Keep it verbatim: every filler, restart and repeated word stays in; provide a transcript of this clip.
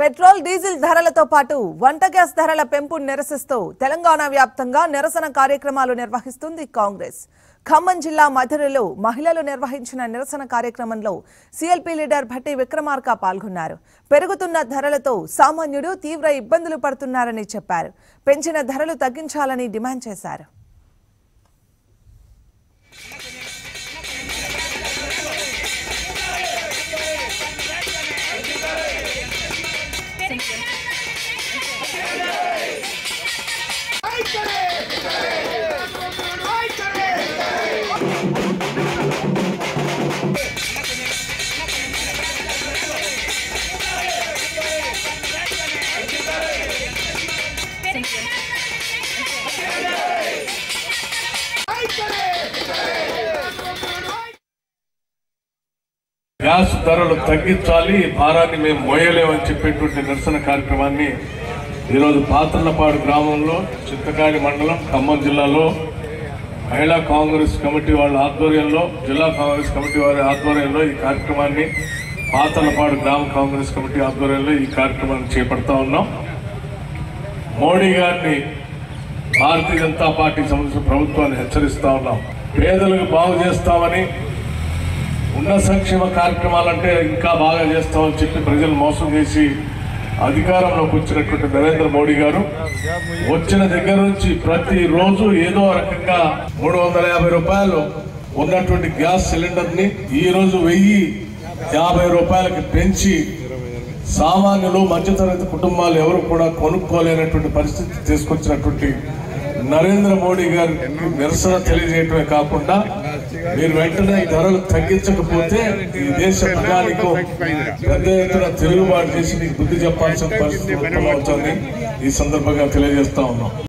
Petrol diesel ధరలతో పాటు వంట గ్యాస్ ధరల పెంపు నిరసిస్తూ తెలంగాణ వ్యాప్తంగా నిరసన కార్యక్రమాలు నిర్వహిస్తుంది కాంగ్రెస్. ఖమ్మం జిల్లా మధురలో మహిళలు నిర్వహించిన నిరసన కార్యక్రమంలో సీఎల్పీ లీడర్ భట్టి విక్రమార్క పాల్గొన్నారు. పెరుగుతున్న ధరలతో సామాన్యుడు తీవ్ర ఇబ్బందులు పడుతున్నారని చెప్పారు. పెంచిన ధరలు తగ్గించాలని డిమాండ్ చేశారు. గ్యాస్ ధరలు తగ్గించాలి, ఈ భారాన్ని మేము మోయలేమని చెప్పేటువంటి నిరసన కార్యక్రమాన్ని ఈరోజు పాత్రలపాడు గ్రామంలో చిత్తకాడి మండలం ఖమ్మం జిల్లాలో మహిళా కాంగ్రెస్ కమిటీ వాళ్ళ ఆధ్వర్యంలో జిల్లా కాంగ్రెస్ కమిటీ వారి ఆధ్వర్యంలో ఈ కార్యక్రమాన్ని పాత్రలపాడు గ్రామ కాంగ్రెస్ కమిటీ ఆధ్వర్యంలో ఈ కార్యక్రమాన్ని చేపడతా ఉన్నాం. మోడీ గారిని భారతీయ జనతా పార్టీకి సంబంధించిన ప్రభుత్వాన్ని హెచ్చరిస్తూ ఉన్నాం. పేదలకు బాగు చేస్తామని, ఉన్న సంక్షేమ కార్యక్రమాలంటే ఇంకా బాగా చేస్తామని చెప్పి ప్రజలు మోసం చేసి అధికారంలోకి వచ్చినటువంటి నరేంద్ర మోడీ గారు వచ్చిన దగ్గర నుంచి ప్రతిరోజు ఏదో రకంగా మూడు వందల యాభై రూపాయలు ఉన్నటువంటి గ్యాస్ సిలిండర్ని ఈరోజు వెయ్యి యాభై రూపాయలకి పెంచి సామాన్యులు, మధ్యతరగతి కుటుంబాలు ఎవరు కూడా కొనుక్కోలేనటువంటి పరిస్థితి తీసుకొచ్చినటువంటి నరేంద్ర మోడీ గారు నిరసన తెలియజేయటమే కాకుండా మీరు వెంటనే ధరలు తగ్గించకపోతే ఈ దేశ ప్రజానికి పెద్ద ఎత్తున తిరుగుబాటు చేసి మీకు బుద్ధి చెప్పాల్సిన పరిస్థితి ఈ సందర్భంగా తెలియజేస్తా ఉన్నాం.